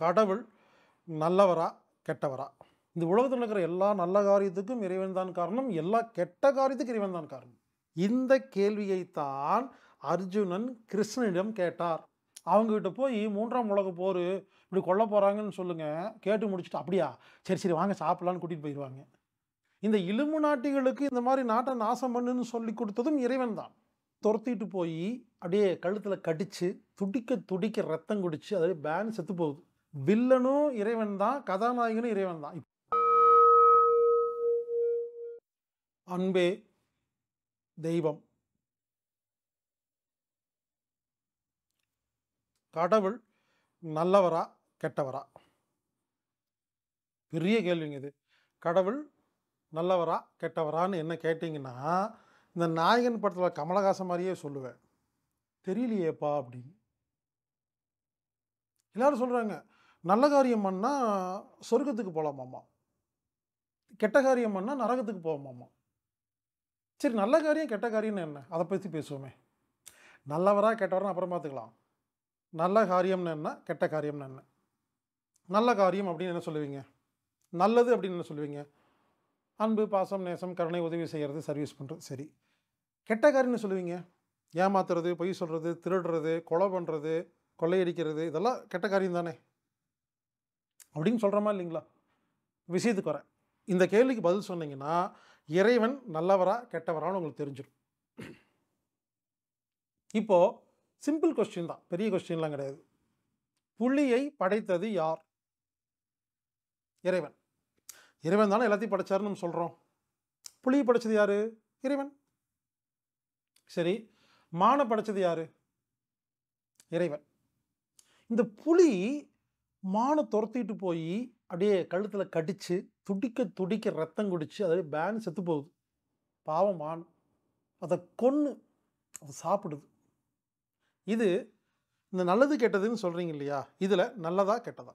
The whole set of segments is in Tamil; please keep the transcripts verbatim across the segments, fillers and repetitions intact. கடவுள் நல்லவரா கெட்டவரா? இந்த உலகத்தில் நடக்கிற எல்லா நல்ல காரியத்துக்கும் இறைவன் தான் காரணம், எல்லா கெட்ட காரியத்துக்கும் இறைவன் தான் காரணம். இந்த கேள்வியைத்தான் அர்ஜுனன் கிருஷ்ணனிடம் கேட்டார். அவங்ககிட்ட போய் மூன்றாம் உலக போர் இப்படி கொல்ல போகிறாங்கன்னு சொல்லுங்கள், கேட்டு முடிச்சுட்டு அப்படியா சரி சரி வாங்க சாப்பிட்லான்னு கூட்டிகிட்டு போயிடுவாங்க. இந்த இலுமினாட்டிகளுக்கு இந்த மாதிரி நாட்டை நாசம் பண்ணுன்னு சொல்லி கொடுத்ததும் இறைவன் தான். துரத்திட்டு போய் அப்படியே கழுத்தில் கடித்து துடிக்க துடிக்க ரத்தம் குடித்து அதே பேன் செத்து போகுது. வில்லனும் இறைவன் தான், கதாநாயகனும் இறைவன் தான். அன்பே தெய்வம், கடவுள் நல்லவரா கெட்டவரா? பெரிய கேள்விங்க இது. கடவுள் நல்லவரா கெட்டவரான்னு என்ன கேட்டிங்கன்னா, இந்த நாயகன் படத்தில் கமலஹாசன் மாதிரியே சொல்லுவேன், தெரியலையேப்பா அப்படின்னு. எல்லாரும் சொல்கிறாங்க நல்ல காரியம் பண்ணால் சொர்க்கத்துக்கு போகலாமாம்மா, கெட்ட காரியம் பண்ணால் நரகத்துக்கு போகமாம்மா. சரி நல்ல காரியம் கெட்ட காரியம்னு என்ன, அதை பற்றி பேசுவோமே. நல்லவரா கெட்டவரான்னு அப்புறம் பார்த்துக்கலாம், நல்ல காரியம்னு என்ன கெட்ட காரியம்னு என்ன. நல்ல காரியம் அப்படின்னு என்ன சொல்லுவீங்க, நல்லது அப்படின்னு என்ன சொல்லுவீங்க? அன்பு, பாசம், நேசம், கருணை, உதவி செய்கிறது, சர்வீஸ் பண்ணுறது. சரி, கெட்ட காரியம்னு சொல்லுவீங்க, ஏமாத்துறது, பொய் சொல்கிறது, திருடுறது, கொலை பண்ணுறது, கொள்ளையடிக்கிறது, இதெல்லாம் கெட்ட காரியம் தானே அப்படின்னு சொல்கிறோமா இல்லைங்களா? விஷயத்துக்கு வரேன். இந்த கேள்விக்கு பதில் சொன்னீங்கன்னா இறைவன் நல்லவரா கெட்டவரான்னு உங்களுக்கு தெரிஞ்சிடும். இப்போது சிம்பிள் கொஸ்டின் தான், பெரிய கொஸ்டின்லாம் கிடையாது. புலியை படைத்தது யார்? இறைவன். இறைவன் தானே எல்லாத்தையும் படைச்சாருன்னு நம்ம சொல்கிறோம். புலியை படைத்தது யார்? இறைவன். சரி, மானை படைத்தது யார்? இறைவன். இந்த புலி மானை துரத்திட்டு போய் அப்படியே கழுத்தில் கடித்து துடிக்க துடிக்க ரத்தம் குடித்து அதே பேன் செத்து போகுது. பாவம் மான், அதை கொன்று அதை சாப்பிடுது. இது இந்த நல்லது கெட்டதுன்னு சொல்கிறீங்க இல்லையா, இதில் நல்லதா கெட்டதா?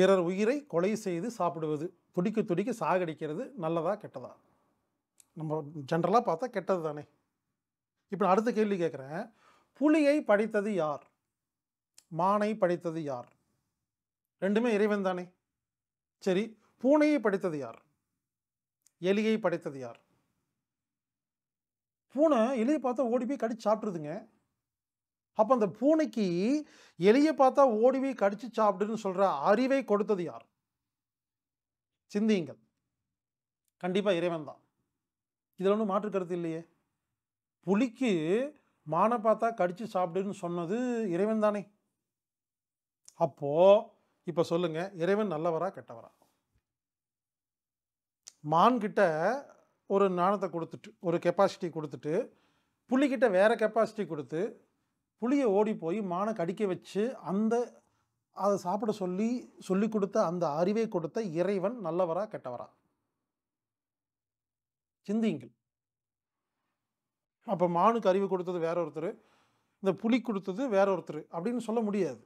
பிறர் உயிரை கொலை செய்து சாப்பிடுவது, துடிக்க துடிக்க சாகடிக்கிறது நல்லதா கெட்டதா? நம்ம ஜென்ரலாக பார்த்தா கெட்டது தானே. இப்போ நான் அடுத்த கேள்வி கேட்குறேன், புலியை படைத்தது யார்? மானை படைத்தது யார்? ரெண்டுமே இறைவன் தானே. சரி, பூனையை படைத்தது யார்? எலியை படைத்தது யார்? பூனை எலியை பார்த்தா ஓடி போய் கடிச்சு சாப்பிட்ருதுங்க. அப்போ அந்த பூனைக்கு எலியை பார்த்தா ஓடி போய் கடிச்சு சாப்பிடுன்னு சொல்கிற அறிவை கொடுத்தது யார்? சிந்தியுங்கள், கண்டிப்பாக இறைவன் தான். இதில் ஒன்றும் மாற்று கருத்து இல்லையே. புலிக்கு மானை பார்த்தா கடித்து சாப்பிடுன்னு சொன்னது இறைவன் தானே. அப்போது இப்போ சொல்லுங்கள், இறைவன் நல்லவரா கெட்டவரா? மான்கிட்ட ஒரு ஞானத்தை கொடுத்துட்டு, ஒரு கெப்பாசிட்டி கொடுத்துட்டு, புலிக்கிட்ட வேறு கெப்பாசிட்டி கொடுத்து, புளியை ஓடி போய் மானை கடிக்க வச்சு அந்த அதை சாப்பிட சொல்லி சொல்லி கொடுத்த அந்த அறிவை கொடுத்த இறைவன் நல்லவரா கெட்டவரா? சிந்தியுங்கள். அப்போ மானுக்கு அறிவு கொடுத்தது வேற ஒருத்தர், இந்த புலி கொடுத்தது வேற ஒருத்தர் அப்படின்னு சொல்ல முடியாது.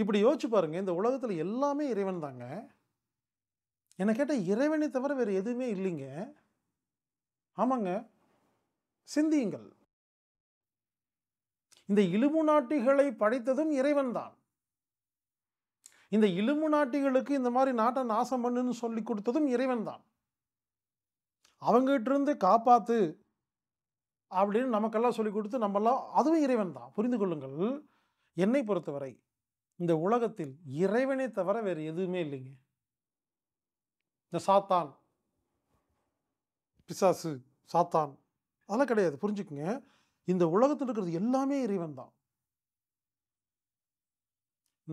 இப்படி யோசிச்சு பாருங்கள், இந்த உலகத்தில் எல்லாமே இறைவன் தாங்க. என்னை கேட்டால் இறைவனை தவிர வேறு எதுவுமே இல்லைங்க. ஆமாங்க, சிந்தியுங்கள். இந்த இலுமினாட்டிகளை படைத்ததும் இறைவன் தான். இந்த இலுமினாட்டிகளுக்கு இந்த மாதிரி நாட்டை நாசம் பண்ணுன்னு சொல்லி கொடுத்ததும் இறைவன் தான். அவங்ககிட்ட இருந்து காப்பாற்று அப்படின்னு நமக்கெல்லாம் சொல்லி கொடுத்து நம்மெல்லாம், அதுவும் இறைவன் தான். புரிந்து கொள்ளுங்கள், என்னை பொறுத்தவரை இந்த உலகத்தில் இறைவனை தவிர வேறு எதுவுமே இல்லைங்க. இந்த சாத்தான், பிசாசு, சாத்தான் அதெல்லாம் கிடையாது. புரிஞ்சுக்குங்க, இந்த உலகத்தில் இருக்கிறது எல்லாமே இறைவன் தான்.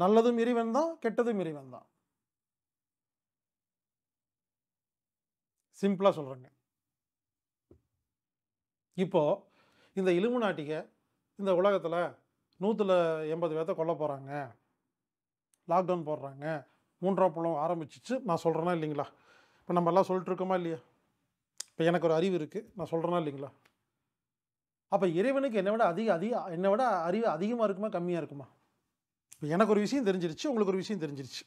நல்லதும் இறைவன் தான், கெட்டதும் இறைவன் தான். சிம்பிளாக சொல்கிறேங்க. இப்போது இந்த இலுமினாட்டியை இந்த உலகத்தில் நூற்றில் எண்பது பேர்த்த கொல்ல போகிறாங்க, லாக்டவுன் போடுறாங்க, மூன்றாம் உலகம் ஆரம்பிச்சிச்சு. நான் சொல்கிறேன்னா இல்லைங்களா? இப்போ நம்ம எல்லாம் சொல்லிட்டு இருக்கோமா இல்லையா? இப்போ எனக்கு ஒரு அறிவு இருக்குது, நான் சொல்கிறேன்னா இல்லைங்களா? அப்போ இறைவனுக்கு என்னை விட அதிக அதிக என்னை விட அறிவு அதிகமாக இருக்குமா கம்மியாக இருக்குமா? இப்போ எனக்கு ஒரு விஷயம் தெரிஞ்சிருச்சு, உங்களுக்கு ஒரு விஷயம் தெரிஞ்சிருச்சு,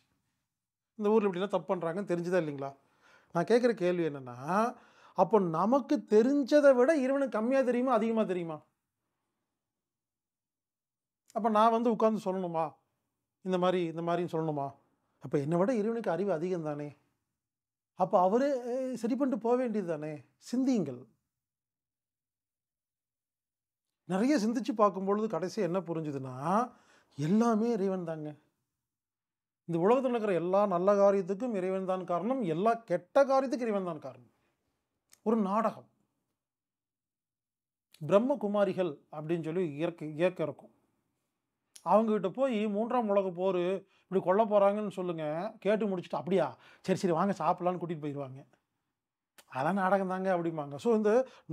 இந்த ஊரில் இப்படிலாம் தப்பு பண்ணுறாங்கன்னு தெரிஞ்சுதா இல்லைங்களா? நான் கேட்குற கேள்வி என்னென்னா, அப்போ நமக்கு தெரிஞ்சதை விட இறைவனுக்கு கம்மியாக தெரியுமா அதிகமாக தெரியுமா? அப்போ நான் வந்து உட்கார்ந்து சொல்லணுமா இந்த மாதிரி இந்த மாதிரின்னு சொல்லணுமா? அப்போ என்னை விட இறைவனுக்கு அறிவு அதிகம் தானே. அப்போ அவரே சரி பண்ணிட்டு போக வேண்டியது தானே. சிந்தியுங்கள். நிறைய சிந்திச்சு பார்க்கும்பொழுது கடைசி என்ன புரிஞ்சுதுன்னா, எல்லாமே இறைவன் தாங்க. இந்த உலகத்தில் நடக்கிற எல்லா நல்ல காரியத்துக்கும் இறைவன் தான் காரணம், எல்லா கெட்ட காரியத்துக்கும் இறைவன் தான் காரணம். ஒரு நாடகம். பிரம்மகுமாரிகள் அப்படின்னு சொல்லி இயற்கை இயக்கம் இருக்கும். அவங்ககிட்ட போய் மூன்றாம் உலக போர் இப்படி கொல்ல போகிறாங்கன்னு சொல்லுங்கள். கேட்டு முடிச்சுட்டு அப்படியா சரி சரி வாங்க சாப்பிட்லான்னு கூட்டிகிட்டு போயிடுவாங்க. அதெல்லாம் நாடகம் தாங்க அப்படிம்பாங்க. ஸோ இந்த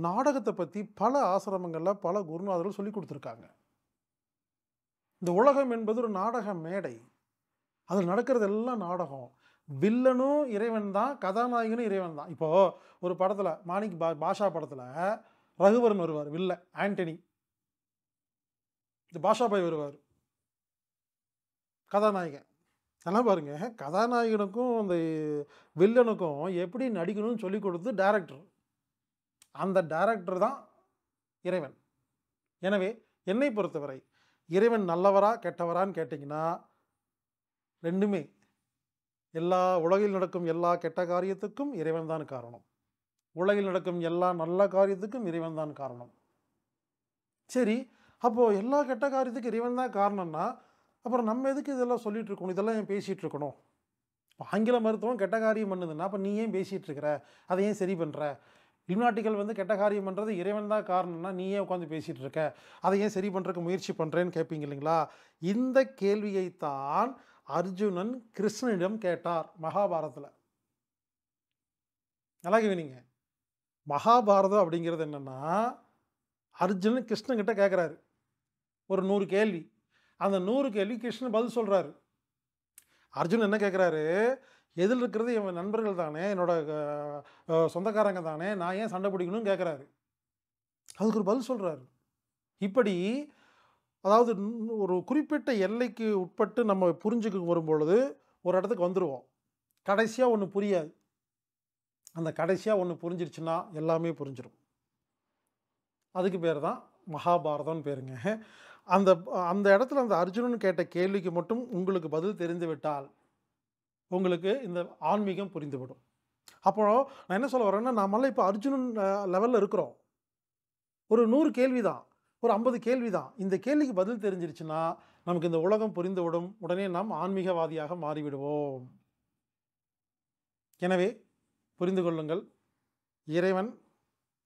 நாடகத்தை பற்றி பல ஆசிரமங்களில் பல குருநாதர்கள் சொல்லி கொடுத்துருக்காங்க. இந்த உலகம் என்பது ஒரு நாடக மேடை, அதில் நடக்கிறது எல்லாம் நாடகம். வில்லனும் இறைவன் தான், கதாநாயகனும் இறைவன் தான். இப்போது ஒரு படத்தில் மாணிக் பா பாஷா படத்தில் ரகுவரன் வருவார், வில்ல ஆண்டனி. இந்த பாஷா பாய் வருவார் கதாநாயகன். அதெல்லாம் பாருங்கள், கதாநாயகனுக்கும் அந்த வில்லனுக்கும் எப்படி நடிக்கணும்னு சொல்லி கொடுத்து டைரக்டர், அந்த டைரக்டர் தான் இறைவன். எனவே என்னை பொறுத்தவரை இறைவன் நல்லவரா கெட்டவரான்னு கேட்டிங்கன்னா ரெண்டுமே, எல்லா உலகில் நடக்கும் எல்லா கெட்ட காரியத்துக்கும் இறைவன் தான் காரணம், உலகில் நடக்கும் எல்லா நல்ல காரியத்துக்கும் இறைவன் தான் காரணம். சரி, அப்போது எல்லா கெட்ட காரியத்துக்கும் இறைவன் தான் காரணம்னா அப்புறம் நம்ம எதுக்கு இதெல்லாம் சொல்லிகிட்டு இருக்கணும், இதெல்லாம் ஏன் பேசிகிட்டு இருக்கணும்? இப்போ ஆங்கில மருத்துவம் கெட்ட காரியம் பண்ணுதுன்னா அப்போ நீ ஏன் பேசிகிட்டு இருக்கிற, அதை ஏன் சரி பண்ணுற? இல்லுமினாட்டிகள் வந்து கெட்ட காரியம் பண்ணுறது இறைவன் தான் காரணம்னா நீ ஏன் உட்காந்து பேசிகிட்டு இருக்க, அதை ஏன் சரி பண்ணுறதுக்கு முயற்சி பண்ணுறேன்னு கேட்பீங்க இல்லைங்களா? இந்த கேள்வியைத்தான் அர்ஜுனன் கிருஷ்ணனிடம் கேட்டார் மகாபாரதத்தில். நல்லா கேவீங்க, மகாபாரதம் அப்படிங்கிறது என்னென்னா அர்ஜுனன் கிருஷ்ணன்கிட்ட கேட்குறாரு ஒரு நூறு கேள்வி. அந்த நூறு கேள்வி கிருஷ்ணன் பதில் சொல்கிறாரு. அர்ஜுனன் என்ன கேட்குறாரு, எதில் இருக்கிறது என் நண்பர்கள் தானே, என்னோட சொந்தக்காரங்க தானே, நான் ஏன் சண்டை பிடிக்கணும்னு கேட்குறாரு. அதுக்கு ஒரு பதில் சொல்கிறாரு. இப்படி அதாவது ஒரு குறிப்பிட்ட எல்லைக்கு உட்பட்டு நம்ம புரிஞ்சுக்க வரும்பொழுது ஒரு இடத்துக்கு வந்துடுவோம். கடைசியாக ஒன்று புரியாது. அந்த கடைசியாக ஒன்று புரிஞ்சிருச்சுன்னா எல்லாமே புரிஞ்சிடும். அதுக்கு பேர் தான் மகாபாரதம்னு பேருங்க. அந்த அந்த இடத்துல அந்த அர்ஜுனன் கேட்ட கேள்விக்கு மட்டும் உங்களுக்கு பதில் தெரிந்து விட்டால் உங்களுக்கு இந்த ஆன்மீகம் புரிந்துவிடும். அப்போ நான் என்ன சொல்ல வரேன்னா, நாமெல்லாம் இப்போ அர்ஜுனன் லெவலில் இருக்கிறோம். ஒரு நூறு கேள்வி தான், ஒரு ஐம்பது கேள்வி தான். இந்த கேள்விக்கு பதில் தெரிஞ்சிருச்சுன்னா நமக்கு இந்த உலகம் புரிந்துவிடும். உடனே நாம் ஆன்மீகவாதியாக மாறிவிடுவோம். எனவே புரிந்து கொள்ளுங்கள், இறைவன்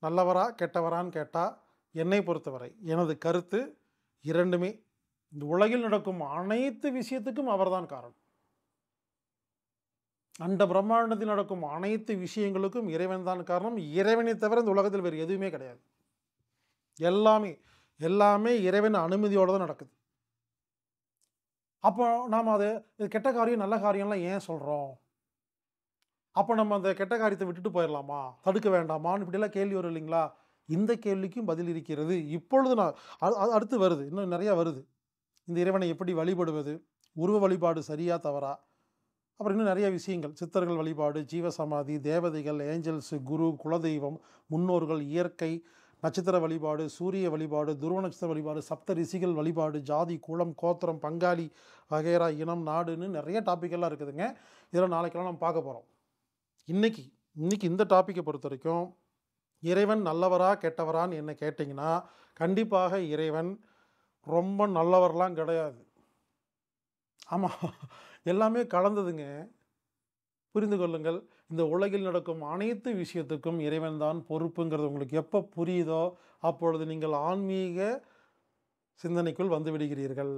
நல்லவரா கெட்டவரான்னு கேட்டால் என்னை பொறுத்தவரை எனது கருத்து இரண்டுமே. இந்த உலகில் நடக்கும் அனைத்து விஷயத்துக்கும் அவர்தான் காரணம். அண்ட பிரம்மாண்டத்தில் நடக்கும் அனைத்து விஷயங்களுக்கும் இறைவன் தான் காரணம். இறைவனை தவிர இந்த உலகத்தில் வேறு எதுவுமே கிடையாது. எல்லாமே எல்லாமே இறைவன் அனுமதியோடு தான் நடக்குது. அப்போ நாம் அது இது கெட்ட காரியம் நல்ல காரியம்லாம் ஏன் சொல்கிறோம்? அப்போ நம்ம அந்த கெட்ட காரியத்தை விட்டுட்டு போயிடலாமா, தடுக்க வேண்டாமான்னு இப்படிலாம் கேள்வி வரும் இல்லைங்களா? இந்த கேள்விக்கும் பதில் இருக்கிறது. இப்பொழுது நான் அடுத்து வருது, இன்னும் நிறையா வருது. இந்த இறைவனை எப்படி வழிபடுவது, உருவ வழிபாடு சரியா தவறா, அப்புறம் இன்னும் நிறைய விஷயங்கள், சித்தர்கள் வழிபாடு, ஜீவசமாதி, தேவதைகள், ஏஞ்சல்ஸு, குரு, குலதெய்வம், முன்னோர்கள், இயற்கை, நட்சத்திர வழிபாடு, சூரிய வழிபாடு, துருவ நட்சத்திர வழிபாடு, சப்த ரிஷிகள் வழிபாடு, ஜாதி, குலம், கோத்திரம், பங்காளி வகைரா, இனம், நாடுன்னு நிறைய டாப்பிக்கெல்லாம் இருக்குதுங்க. இதெல்லாம் நாளைக்கெல்லாம் நம்ம பார்க்க போகிறோம். இன்றைக்கி இன்றைக்கி இந்த டாப்பிக்கை பொறுத்த வரைக்கும் இறைவன் நல்லவரா கெட்டவரான்னு என்ன கேட்டிங்கன்னா கண்டிப்பாக இறைவன் ரொம்ப நல்லவரெலாம் கிடையாது. ஆமாம், எல்லாமே கலந்ததுங்க. புரிந்து கொள்ளுங்கள், இந்த உலகில் நடக்கும் அனைத்து விஷயத்துக்கும் இறைவன் தான் பொறுப்புங்கிறது உங்களுக்கு எப்போ புரியுதோ அப்பொழுது நீங்கள் ஆன்மீக சிந்தனைக்குள் வந்து விடுகிறீர்கள்.